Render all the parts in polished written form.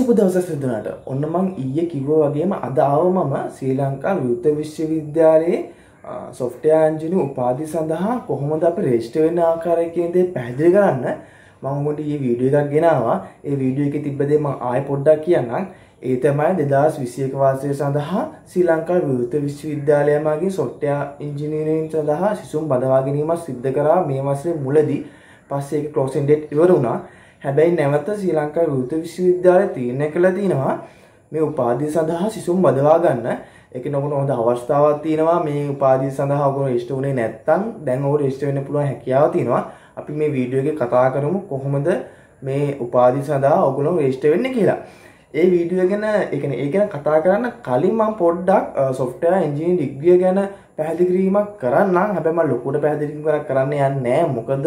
සුබ දවසක් සෙන්දනාට. ඔන්න මම ඊයේ කිව්වා වගේම අද ආව මම ශ්‍රී ලංකා විවුර්ත විශ්වවිද්‍යාලයේ software engineering උපාධිය සඳහා කොහොමද අපි රෙජිස්ටර් වෙන ආකාරය කියන දේ පැහැදිලි කරන්න මම උඹට ඊයේ වීඩියෝ එකක් ගෙනාවා. ඒ වීඩියෝ එකේ තිබ්බ දේ මම ආයෙ පොඩ්ඩක් කියන්නම්. ඒ තමයි 2021 වසරේ සඳහා ශ්‍රී ලංකා විවුර්ත විශ්වවිද්‍යාලය මාගේ software engineering සඳහා සිසුන් බඳවා ගැනීමක් සිද්ධ කරා මේ මාසයේ මුලදී. පස්සේ ඒක closing date ඉවර වුණා. හැබැයි නැවත ශ්‍රී ලංකා විවුර්ත විශ්වවිද්‍යාලය තීරණය කළා තිනවා මේ උපාධිය සඳහා සිසුන් බඳවා ගන්න. ඒක නමුත් හොඳ අවස්ථාවක් තිනවා මේ උපාධිය සඳහා ඔගොල්ලෝ රෙජිස්ටර් වුණේ නැත්නම් දැන් ඔය රෙජිස්ටර් වෙන්න පුළුවන් හැකියාව තිනවා. අපි මේ වීඩියෝ එකේ කතා කරමු කොහොමද මේ උපාධිය සඳහා ඔගොල්ලෝ රෙජිස්ටර් වෙන්නේ කියලා. ඒ වීඩියෝ ගැන ඒ ගැන කතා කරන්න කලින් මම පොඩ්ඩක් software engineering degree ගැන පැහැදිලි කිරීමක් කරන්නම්. හැබැයි මම ලොකුට පැහැදිලි කිරීමක් කරන්න යන්නේ නැහැ. මොකද මම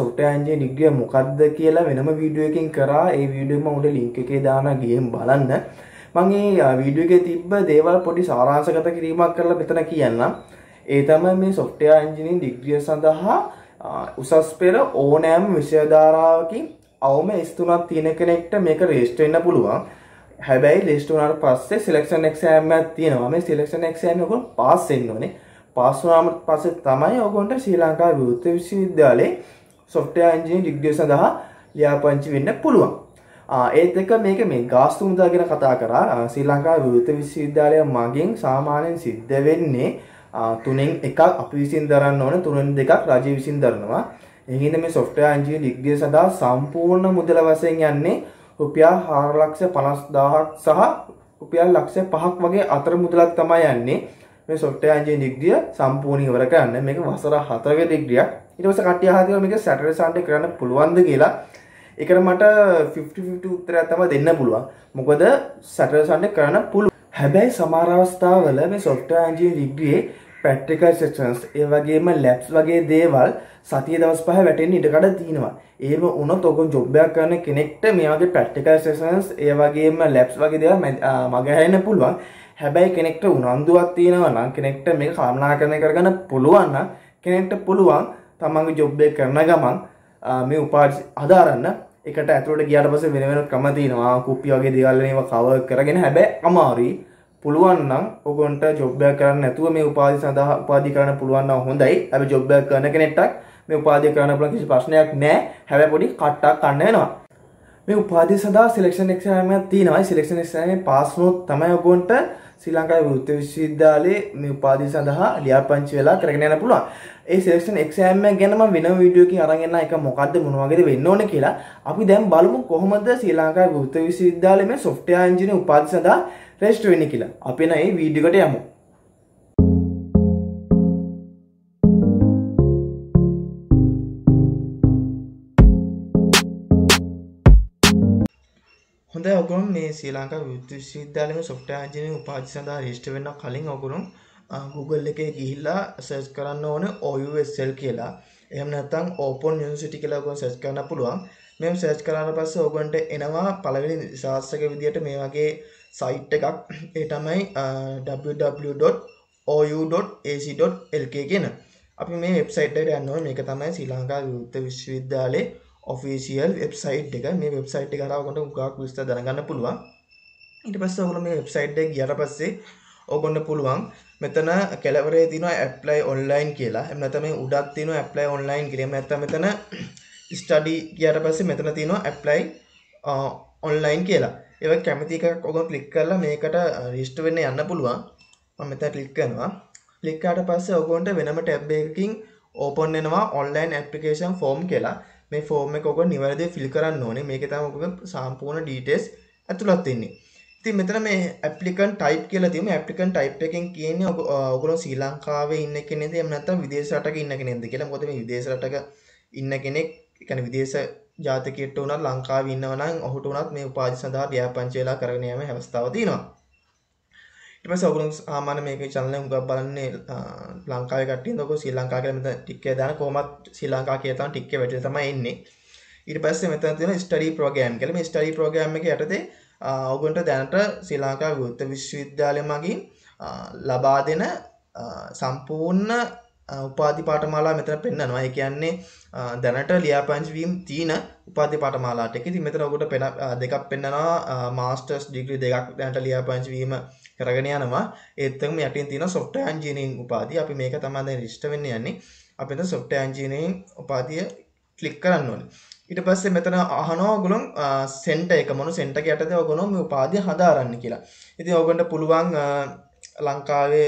software engineering degree මොකද්ද කියලා වෙනම වීඩියෝ එකකින් කරා. ඒ වීඩියෝ එක මම උඩ link එකේ දානවා ගිහින් බලන්න. මම මේ වීඩියෝ එකේ තිබ්බ දේවල් පොඩි සාරාංශගත කිරීමක් කරලා මෙතන කියන්නම්. ඒ තමයි මේ software engineering degree සඳහා උසස් පෙළ ඕනෑම විෂය ධාරාවකින් අවම S3ක් තියෙන කෙනෙක්ට මේක රෙජිස්ටර් වෙන්න පුළුවන්. හැබැයි ලිස්ට් උනාට පස්සේ සිලෙක්ෂන් එක්සෑම් එකක් තියෙනවා. මේ සිලෙක්ෂන් එක්සෑම් එක ඔයගොල්ලෝ පාස් වෙන්න ඕනේ. පාස් වුණාම පස්සේ තමයි ඔයගොල්ලන්ට ශ්‍රී ලංකා විවුර්ත විශ්වවිද්‍යාලයේ software engineering degree සඳහා ලියාපදිංචි වෙන්න පුළුවන්. ඒත් එක්ක මේක මේ ගාස්තු මුදල් ගැන කතා කරා. ශ්‍රී ලංකා විවුර්ත විශ්වවිද්‍යාලය මගින් සාමාන්‍යයෙන් සිද්ධ වෙන්නේ 3න් 1ක් අපි විසින් දරන්න ඕනේ, 3න් 2ක් රජය විසින් දරනවා. එහෙනම් මේ software engineering degree සඳහා සම්පූර්ණ මුදල වශයෙන් යන්නේ රුපියල් 4,50,000ක් සහ රුපියල් 1,05,000ක් වගේ අතර මුදලක් තමයි යන්නේ මේ software engineering degree සම්පූර්ණ ඉවර කරන්න. මේක වසර 4 ක degree එක. ඊට පස්සේ කට්ටිය අහනවා මේක Saturday Sunday කරන්න පුළුවන්ද කියලා. ඒකට මට 50-50 උත්තරයක් තමයි දෙන්න පුළුවන්. මොකද Saturday Sunday කරන්න පුළුවන්. හැබැයි සමහර අවස්ථාවල මේ software engineering degree practical sessions ඒ වගේම labs වගේ දේවල් සතිය දවස් 5 වැටෙන්න ඉඩකඩ තියෙනවා. ඒව වුණොත් ඔක ජොබ් එකක් කරන කෙනෙක්ට මේ වගේ practical sessions ඒ වගේම labs වගේ දේවල් මග හැරෙන්න පුළුවන්. හැබැයි කෙනෙක්ට උනන්දුවක් තියෙනවා නම් කෙනෙක්ට මේක කළමනාකරණය කරගන්න පුළුවන් නම් කෙනෙක්ට පුළුවන් තමන්ගේ ජොබ් එක කරන ගමන් මේ උපාධි හදාරන්න. ඒකට ඇතුළට ගියාට පස්සේ වෙන වෙනම ක්‍රම තියෙනවා. කුප්පි වගේ දේවල් වලින් ඒවා cover කරගෙන හැබැයි අමාරුයි. පුළුවන් නම් ඔයගොන්ට ජොබ් එකක් කරන්න නැතුව මේ උපාධිය සඳහා උපාධිය කරන්න පුළුවන් නම් හොඳයි. අපි ජොබ් එකක් කරන කෙනෙක්ට මේ උපාධිය කරන්න පුළුවන් කිසි ප්‍රශ්නයක් නැහැ. හැබැයි පොඩි කට්ටක් ගන්න වෙනවා. මේ උපාධිය සඳහා සිලෙක්ෂන් එක්සෑම් එකක් තියෙනවා. ඒ සිලෙක්ෂන් එක්සෑම් එකේ පාස් වුණොත් තමයි ඔයගොන්ට ශ්‍රී ලංකා විවුර්ත විශ්වවිද්‍යාලයේ මේ උපාධිය සඳහා ලියාපදිංචි වෙලා කරගෙන යන්න පුළුවන්. ඒ සිලෙක්ෂන් එක්සෑම් එක ගැන මම වෙනම වීඩියෝ එකකින් අරන් එන්න එක මොකද්ද මොන වගේද වෙන්න ඕනේ කියලා. අපි දැන් බලමු කොහොමද ශ්‍රී ලංකා විවුර්ත විශ්වවිද්‍යාලයේ මේ software engineering උපාධිය සඳහා රෙජිස්ටර් වෙන්න කියලා. අපි නයි වීඩියෝ එකට යමු. හොඳයි ඔයගොල්ලෝ මේ ශ්‍රී ලංකා විවුර්ත විශ්වවිද්‍යාලයේ software engineering උපාධිය සඳහා රෙජිස්ටර් වෙන්න කලින් ඔයගොල්ලෝ Google එකේ ගිහිල්ලා search කරන්න ඕනේ OUSL කියලා. එහෙම නැත්නම් Open University කියලා ඔයගොල්ලෝ search කරන්න පුළුවන්. මෙහෙම search කරාට පස්සේ ඔයගොන්ට එනවා පළවෙනි ශාස්ත්‍රක විදියට මේ වගේ සයිට් එකක්. ඒ තමයි www.ou.ac.lk කියන. අපි මේ වෙබ්සයිට් එකට යන්න ඕනේ. මේක තමයි ශ්‍රී ලංකා විවුර්ත විශ්වවිද්‍යාලයේ ඔෆිෂියල් වෙබ්සයිට් එක. මේ වෙබ්සයිට් එක හරහා ඔයගොන්ට උගාක් විස්තර දැනගන්න පුළුවන්. ඊට පස්සේ ඔයගොල්ලෝ මේ වෙබ්සයිට් එකට ගියාට පස්සේ ඔයගොන්ට පුළුවන් මෙතන කෙළවරේ තියෙනවා apply online කියලා. එහෙම නැත්නම් මේ උඩක් තියෙනවා apply online කියලා. එහෙම නැත්නම් මෙතන study ගියාට පස්සේ මෙතන තියෙනවා apply online කියලා. ඒ වගේ කැමති එකක් ඔයගොල්ලෝ ක්ලික් කරලා මේකට රෙජිස්ටර් වෙන්න යන්න පුළුවන්. මම මෙතන ක්ලික් කරනවා. ක්ලික් කරාට පස්සේ ඔයගොල්ලන්ට වෙනම ටැබ් එකකින් ඕපන් වෙනවා online application form කියලා. මේ form එක ඔයගොල්ලෝ නිවැරදිව fill කරන්න ඕනේ. මේකේ තමයි ඔයගොල්ලෝ සම්පූර්ණ details ඇතුළත් වෙන්නේ. ඉතින් මෙතන මේ applicant type කියලා තියෙනවා. මේ applicant type එකෙන් කියන්නේ ඔයගොල්ලෝ ශ්‍රී ලංකාවේ ඉන්න කෙනෙක්ද එහෙම නැත්නම් විදේශ රටක ඉන්න කෙනෙක්ද කියලා. මොකද මේ විදේශ රටක ඉන්න කෙනෙක් කියන්නේ විදේශ ජාතිකයෙක්ට උනත් ලංකාවේ ඉන්නවා නම් ඔහුට උනත් මේ උපාධිය සඳහා ව්‍යාපංච වේලා කරගෙන යෑම හැවස්තාව තියෙනවා. ඊට පස්සේ ඔයගොල්ලෝ සාමාන්‍ය මේකේ channel එක උගක් බලන්නේ ලංකාවේ කට්ටියද ඔයගොල්ලෝ ශ්‍රී ලංකා කියලා මෙතන ටික් එක දාන කොහොමත් ශ්‍රී ලංකා කියලා තමයි ටික් එක වැටෙලා තමයි එන්නේ. ඊට පස්සේ මෙතන තියෙන study program කියලා. මේ study program එක යටතේ ඔයගොල්ලන්ට දැනට ශ්‍රී ලංකා විවුර්ත විශ්වවිද්‍යාලය මගින් ලබා දෙන සම්පූර්ණ උපාධි පාඨමාලා මෙතන පෙන්නනවා. ඒ කියන්නේ දැනට ලියාපදිංචි වීම තියෙන උපාධි පාඨමාලාට. ඒක ඉතින් මෙතන ඔබට දෙකක් පෙන්නනවා. මාස්ටර්ස් ඩිග්‍රී දෙකක් දැනට ලියාපදිංචි වීම කරගෙන යනවා. ඒත් එක්කම යටින් තියෙන software engineering උපාධිය. අපි මේක තමයි දැන් register වෙන්න යන්නේ. අපි දැන් software engineering උපාධිය click කරන්න ඕනේ. ඊට පස්සේ මෙතන අහනවා ඔයගොල්ලෝ center එක මොන center එක යටතේ ඔයගොල්ලෝ මේ උපාධිය හදාරන්න කියලා. ඉතින් ඔයගොල්ලන්ට පුළුවන් ලංකාවේ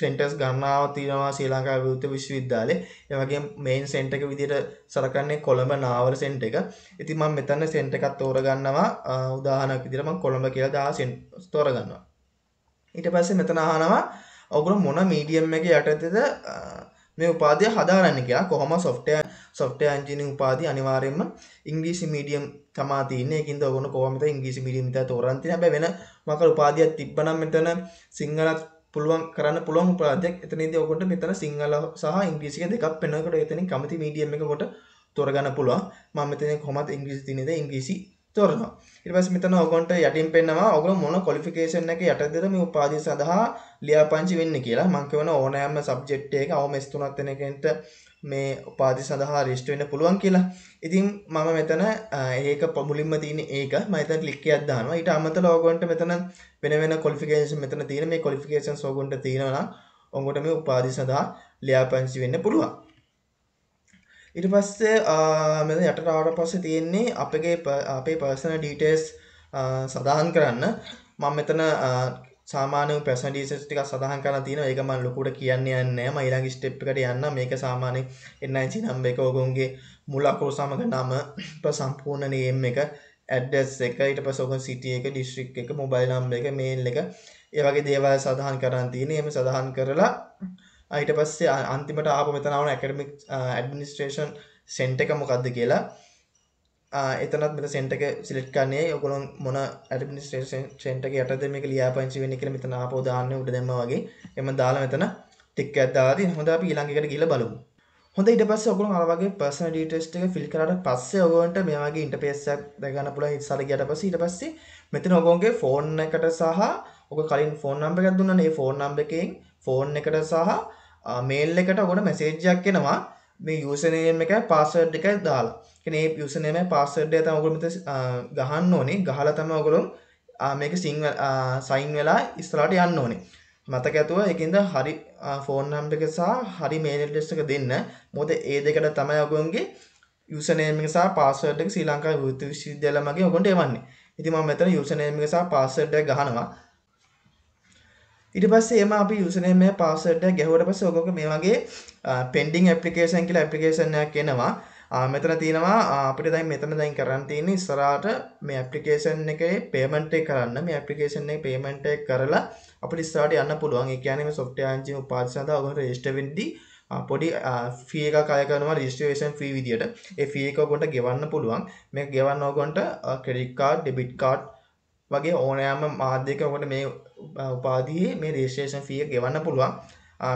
සෙන්ටර්ස් ගණනාවක් තියෙනවා ශ්‍රී ලංකා විද්‍යා විශ්වවිද්‍යාලේ. ඒ වගේම මේන් සෙන්ටර් එක විදිහට සලකන්නේ කොළඹ නාවර සෙන්ටර් එක. ඉතින් මම මෙතන සෙන්ටර් එකක් තෝරගන්නවා. උදාහරණයක් විදිහට මම කොළඹ කියලා දාලා සෙන්ටර් තෝරගන්නවා. ඊට පස්සේ මෙතන අහනවා ඔයගොල්ලෝ මොන මීඩියම් එකේ යටතේද මේ උපාධිය හදාරන්නේ කියලා. කොහොම software engineering උපාධිය අනිවාර්යයෙන්ම ඉංග්‍රීසි මීඩියම් තමයි තියෙන්නේ. ඒකින්ද ඔයගොල්ලෝ කොහොමද ඉංග්‍රීසි මීඩියම් විතර තෝරන් තියෙන්නේ. හැබැයි වෙන මොකක් උපාධියක් තිබ්බනම් මෙතන සිංහලත් පුළුවන් කරන්න පුළුවන් උපාධියක්. එතනදී ඔයගොල්ලන්ට මෙතන සිංහල සහ ඉංග්‍රීසි දෙකක් වෙනකොට එතනින් කැමති මීඩියම් එක කොට තෝරගන්න පුළුවන්. මම මෙතන කොහොමද ඉංග්‍රීසි තියෙන්නේ ඉංග්‍රීසි තෝරනවා. ඊට පස්සේ මෙතන ඔයගොල්ලන්ට යටින් පෙන්නනවා ඔයගොල්ලෝ මොන ක්වොලිෆිකේෂන් එක යටතේද මේ උපාධිය සඳහා ලියාපදිංචි වෙන්නේ කියලා. මම කියවන ඕනෑම සබ්ජෙක්ට් එකක අවම S3ක් වෙන එකෙන්ට මේ උපාධිය සඳහා රෙජිස්ටර් වෙන්න පුළුවන් කියලා. ඉතින් මම මෙතන ඒක මුලින්ම තියෙන ඒක මම එතන ක්ලික් එකක් දානවා. ඊට අමතරව ඔයගොල්ලන්ට මෙතන වෙන වෙන ක්වොලිෆිකේෂන් මෙතන තියෙන මේ ක්වොලිෆිකේෂන්ස් ඔයගොල්ලන්ට තියෙනවා නම් ඔයගොල්ලන්ට මේ උපාධිය සඳහා ලියාපදිංචි වෙන්න පුළුවන්. ඊට පස්සේ මෙතන යටට ආවට පස්සේ තියෙන්නේ අපේ පර්සනල් ඩීටේල්ස් සදාහන් කරන්න. මම මෙතන සාමාන්‍ය ප්‍රශ්න ඩීටේල්ස් ටිකක් සදාහන් කරලා තියෙනවා. ඒක මම ලොකුට කියන්න යන්නේ නැහැ. මම ඊළඟ ස්ටෙප් එකට යන්න. මේක සාමාන්‍ය NIC number එක ඔයගොල්ලන්ගේ මුල අකුරු සමග නම සම්පූර්ණ නේම් එක ඇඩ්‍රස් එක ඊට පස්සේ ඔයගොල්ලන් සිටි එක ඩිස්ට්‍රික්ට් එක මොබයිල් නම්බර් එක මේල් එක ඒ වගේ දේවල් සදාහන් කරන් තියෙනවා. එහෙම සදාහන් කරලා ඊට පස්සේ අන්තිමට ආපහු මෙතන ආවන ඇකඩමික් ඇඩ්මිනිස්ට්‍රේෂන් සෙන්ටර් එක මොකද්ද කියලා එතනත් මෙතන සෙන්ටර් එක සිලෙක්ට් කරන්නේ ඔයගොල්ලෝ මොන ඇඩ්මිනිස්ට්‍රේෂන් සෙන්ටර් එක යටතේ මේක ලියාපදිංචි වෙන්නේ කියලා මෙතන ආපහු දාන්න උඩ දැම්මා වගේ. එහෙම දාලා මෙතන ටික් එකක් දාලා තියෙනවා. හොඳ අපි ඊළඟ එකට ගිහලා බලමු. හොඳ ඊට පස්සේ ඔයගොල්ලෝ අර වගේ පර්සනල් ඩීටේල්ස් ටික ෆිල් කරාට පස්සේ ඔයගොල්ලන්ට මේ වගේ ඉන්ටර්ෆේස් එකක් දැක ගන්න පුළුවන්. ඉස්සර ගියාට පස්සේ ඊට පස්සේ මෙතන ඔයගොල්ලන්ගේ ෆෝන් එකට සහ ඔයගොල්ලෝ කලින් ෆෝන් නම්බර් එකක් දුන්නානේ. ඒ ෆෝන් නම්බර් එකෙන් ෆෝන් එකට සහ මේල් එකට ඔයගොල්ලන්ට මැසේජ් එකක් එනවා. මේ යූසර් නේම් එකයි පාස්වර්ඩ් එකයි දාලා. කියන්නේ මේ යූසර් නේම් එකයි පාස්වර්ඩ් එක තමයි ඔයගොල්ලෝ මෙතන ගහන්න ඕනේ. ගහලා තමයි ඔයගොල්ලෝ මේක සයින් වෙලා ඉස්සරහට යන්න ඕනේ. මතක ඇතුව ඒකින්ද හරි ෆෝන් නම්බර් එක සහ හරි මේල් ඇඩ්‍රස් එක දෙන්න. මොකද ඒ දෙකට තමයි ඔයගොල්ලන්ගේ යූසර් නේම් එක සහ පාස්වර්ඩ් එක ශ්‍රී ලංකා විද්‍යා විශ්වවිද්‍යාලය මගේ ඔයගොල්ලන්ට එවන්නේ. ඉතින් මම මෙතන යූසර් නේම් එක සහ පාස්වර්ඩ් එක ගහනවා. ඊට පස්සේ එම අපි යූසර් නේම් එක පාස්වර්ඩ් එක ගැහුවට පස්සේ ඔයගොල්ලෝ මේ වගේ pending application කියලා application එකක් එනවා. මෙතන තියෙනවා අපිට දැන් මෙතන දැන් කරන්න තියෙන්නේ ඉස්සරහට මේ application එකේ payment එක කරන්න. මේ application එකේ payment එක කරලා අපිට ඉස්සරහට යන්න පුළුවන්. ඒ කියන්නේ මේ software engineering උපාධිය සඳහා ඔයගොල්ලෝ register වෙද්දී පොඩි fee එකක් අය කරනවා registration fee විදියට. ඒ fee එක ඔයගොල්ලන්ට ගෙවන්න පුළුවන්. මේක ගෙවන්න ඔයගොල්ලන්ට credit card, debit card වගේ ඕනෑම මාධ්‍යයක ඔයගොල්ලන්ට මේ උපාධියේ මේ registration fee එක ගෙවන්න පුළුවන්.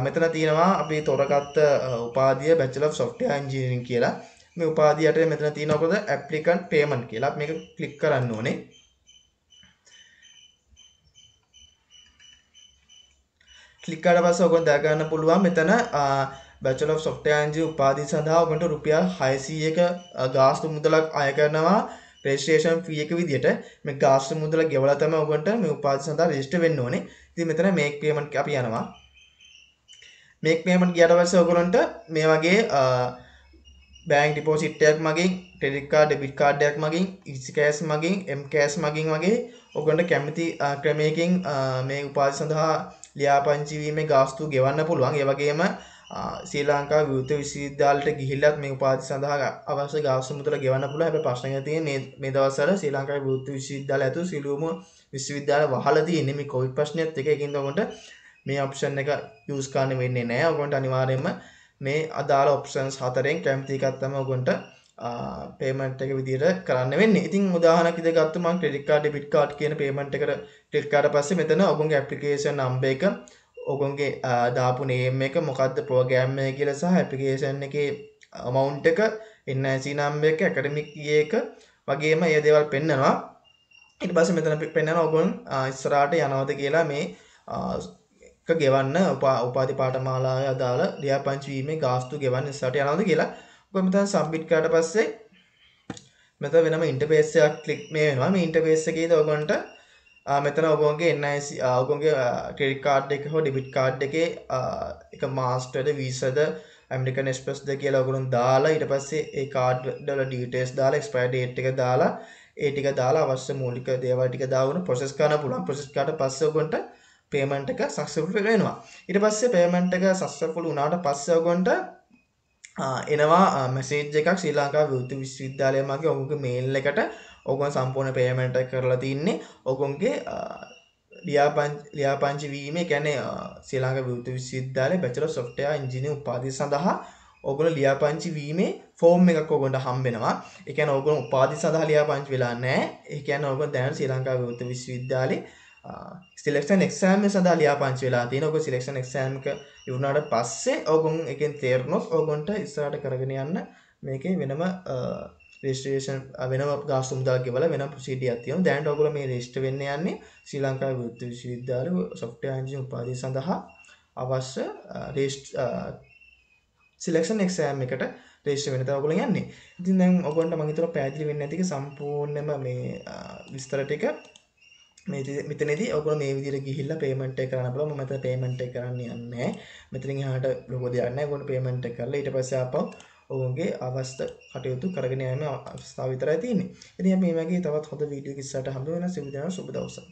මෙතන තියෙනවා අපි තෝරගත්ත උපාධිය Bachelor of Software Engineering කියලා. මේ උපාධිය යටතේ මෙතන තියෙනවා කොහොමද applicant payment කියලා. අපි මේක ක්ලික් කරන්න ඕනේ. ක්ලික් කරලා පස්සේ ඔයගොල්ලෝ දැක ගන්න පුළුවන් මෙතන Bachelor of Software Engineering උපාධිය සඳහා ඔයගොල්ලන්ට රුපියල් 600ක ගාස්තු මුදලක් අය කරනවා registration fee එක විදියට. මේ ගාස්තු මුදල ගෙවලා තමයි ඔයගොල්ලන්ට මේ උපාධිය සඳහා register වෙන්න ඕනේ. ඉතින් මෙතන make payment අපි යනවා. මේක payment ගියට පස්සේ ඔයගොල්ලන්ට මේ වගේ bank deposit එකක් මගින් credit card debit card එකක් මගින් easy cash මගින් mcash මගින් වගේ ඔයගොල්ලන්ට කැමති ක්‍රමයකින් මේ උපාධිය සඳහා ලියාපදිංචි වීමේ ගාස්තු ගෙවන්න පුළුවන්. ඒ වගේම ශ්‍රී ලංකා විද්‍යා විශ්වවිද්‍යාලයට ගිහිල්ලත් මේ උපාධිය සඳහා අවශ්‍ය ගාස්තු මුදල ගෙවන්න පුළුවන්. හැබැයි ප්‍රශ්නයක් තියෙන්නේ මේ දවස්වල ශ්‍රී ලංකා විද්‍යා විශ්වවිද්‍යාලය ඇතුළු සිළුම විශ්වවිද්‍යාල වහලා තියෙන්නේ මේ COVID ප්‍රශ්නයත් එක්ක. ඒකින්ද ඔයගොල්ලන්ට මේ ඔප්ෂන් එක යූස් කරන්න වෙන්නේ නැහැ. ඔයගොල්ලන්ට අනිවාර්යයෙන්ම මේ අදාළ ඔප්ෂන්ස් හතරෙන් කැමති එකක් තමයි ඔයගොල්ලන්ට පේමන්ට් එක විදිහට කරන්න වෙන්නේ. ඉතින් උදාහරණයක් විදිහට ගත්ත මම ක්‍රෙඩිට් කාඩ් ඩෙබිට් කාඩ් කියන පේමන්ට් එකට ක්ලික් කරාට පස්සේ මෙතන ඔයගොල්ලන්ගේ ඇප්ලිකේෂන් නම්බර් එක ඔයගොල්ලන්ගේ දාපු නේම් එක මොකද්ද ප්‍රෝග්‍රෑම් එක කියලා සහ ඇප්ලිකේෂන් එකේ amount එක NIC නම්බර් එක academic year එක වගේම ඒ දේවල් පෙන්නනවා. ඊට පස්සේ මෙතන පෙන්නනවා ඔයගොල්ලන් ඉස්සරහට යනවද කියලා මේ ගෙවන්න උපාධි පාඨමාලාවේ අදාළ ලියාපදිංචි වීමේ ගාස්තු ගෙවන්න ඉස්සරහට යනවාද කියලා. ඔක මෙතන සබ්මිට් කරාට පස්සේ මෙතන වෙනම ඉන්ටර්ෆේස් එකක් ක්ලික් මේ වෙනවා. මේ ඉන්ටර්ෆේස් එකේදී ඔයගොන්ට මෙතන ඔයගොන්ගේ NIC ඔයගොන්ගේ ක්‍රෙඩිට් කාඩ් එක හෝ ඩෙබිට් කාඩ් එකේ එක මාස්ටර්ද වීසාද ඇමරිකන් එක්ස්ප්‍රස්ද කියලා ඔයගොල්ලෝ දාලා ඊට පස්සේ ඒ කාඩ් වල ඩීටේල්ස් දාලා එක්ස්පයර් ඩේට් එක දාලා ඒ ටික දාලා අවශ්‍ය මූලික දේවල් ටික දාගෙන ප්‍රොසෙස් කරන්න පුළුවන්. ප්‍රොසෙස් කරාට පස්සේ ඔයගොන්ට payment එක successful වෙනවා. ඊට පස්සේ payment එක successful වුණාට පස්සේ ඔයගොන්ට එනවා message එකක් ශ්‍රී ලංකා විද්‍යුත් විශ්වවිද්‍යාලය මාගේ ඔයගොන්ගේ mail එකට ඔයගොන් සම්පූර්ණ payment එක කරලා තින්නේ. ඔයගොන්ගේ ලියාපදිංචි වීම කියන්නේ ශ්‍රී ලංකා විද්‍යුත් විශ්වවිද්‍යාලයේ Bachelor of Software Engineering උපාධිය සඳහා ඔයගොල්ලෝ ලියාපදිංචි වීමේ form එකක් ඔයගොන්ට හම්බ වෙනවා. ඒ කියන්නේ ඔයගොන් උපාධිය සඳහා ලියාපදිංචි වෙලා නැහැ. ඒ කියන්නේ ඔයගොන් දැන් ශ්‍රී ලංකා විද්‍යුත් විශ්වවිද්‍යාලයේ selection exam සඳහා ලියාපදිංචි වෙලා තියෙනවා. ඔයගොල්ලෝ selection exam එක ඉවරනාට පස්සේ ඔයගොන් එකෙන් තේරුනොත් ඔයගොන්ට ඉස්සරහට කරගෙන යන්න මේකේ වෙනම registration වෙනම ගාස්තු මුදල් ගෙවලා වෙනම procedure එකක් තියෙනවා. දැන් ඔයගොල්ලෝ මේ register වෙන්න යන්නේ ශ්‍රී ලංකාවේ විද්‍යුත් විශ්වවිද්‍යාලයේ software engineering උපාධිය සඳහා අවශ්‍ය selection exam එකට register වෙන්න තමයි ඔයගොල්ලෝ යන්නේ. ඉතින් දැන් ඔයගොන්ට මම හිතනවා පැහැදිලි වෙන්නේ නැති එක සම්පූර්ණයෙන්ම මේ විස්තර ටික මෙතනදී ඔයගොල්ලෝ මේ විදිහට ගිහිල්ලා payment එක කරන්න බලමු. මම මෙතන payment එක කරන්න යන්නේ. මෙතනින් එහාට ලොකෝ දෙයක් නැහැ. ඔයගොල්ලෝ payment එක කරලා ඊට පස්සේ ආපහු ඔවුන්ගේ අවශ්‍ය කටයුතු කරගෙන යෑම අවස්ථාව විතරයි තියෙන්නේ. ඉතින් අපි මේ වගේ තවත් හොඳ වීඩියෝ කිස්සකට හම්බ වෙනවා. සුබ දවසක්.